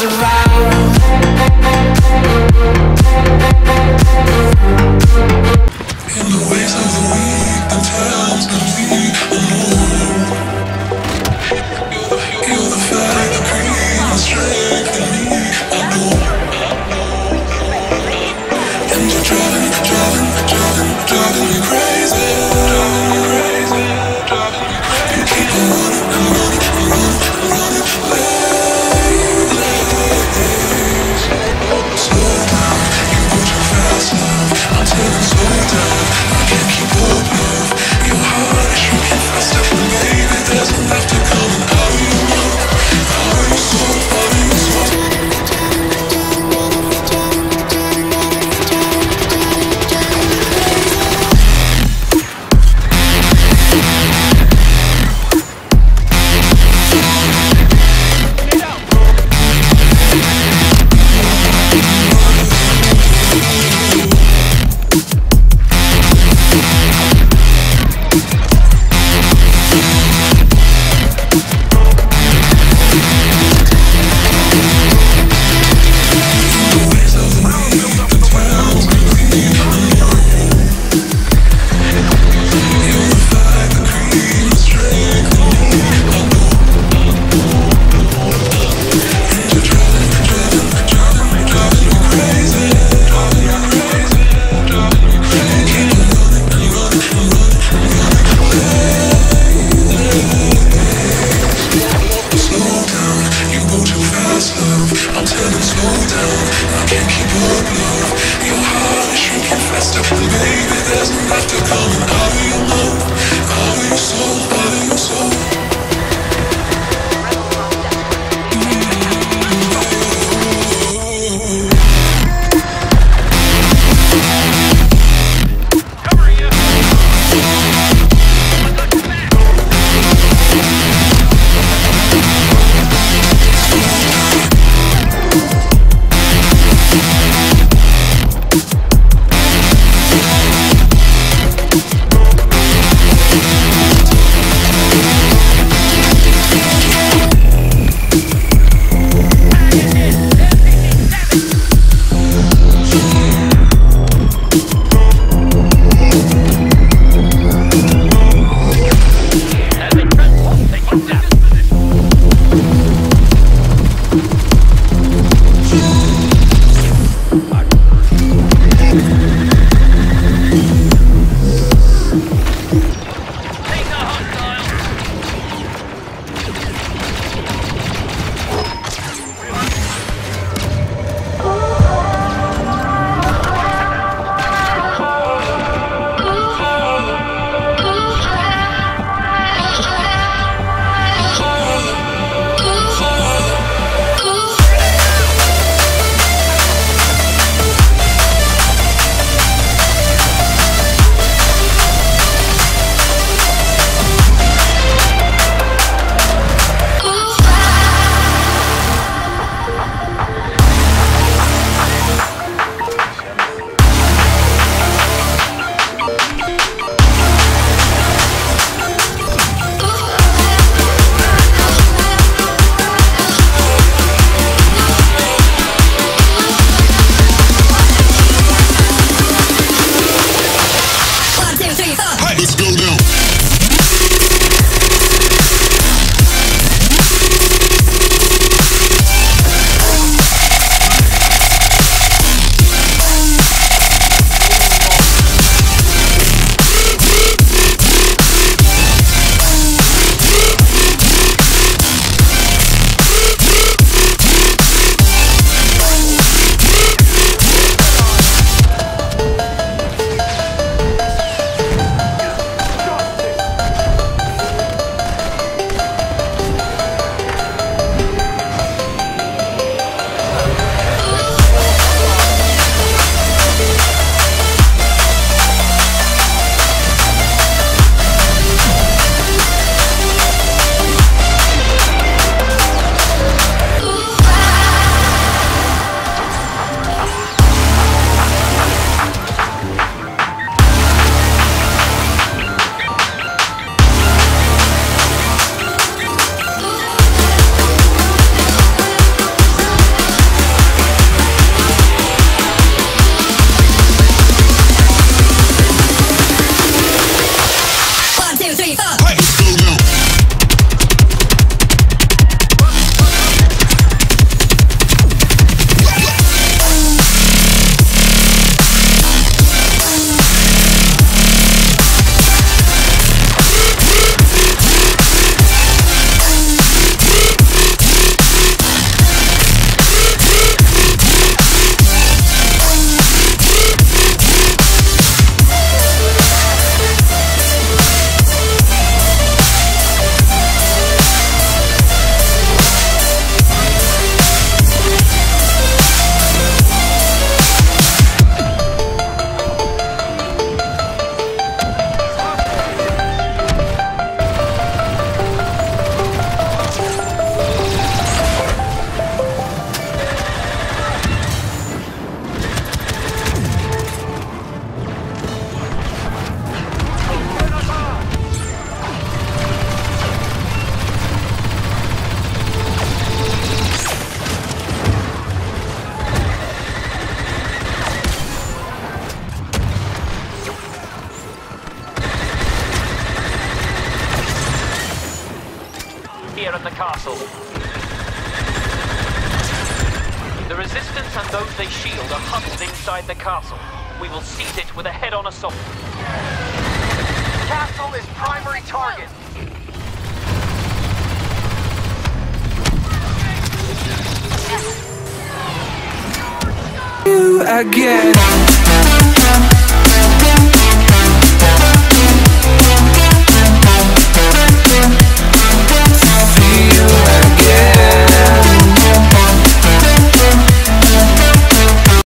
goes around. In the ways of the weak, the times can be alone. You're the flag, the green, the strength, the need, I know. And you're driving me crazy. You keep on running late. Slow down, you go too fast now. I'm taking slow down. I can't keep up, love. Your heart is here at the castle. The resistance and those they shield are huddled inside the castle. We will seize it with a head-on assault. The castle is primary target. You again.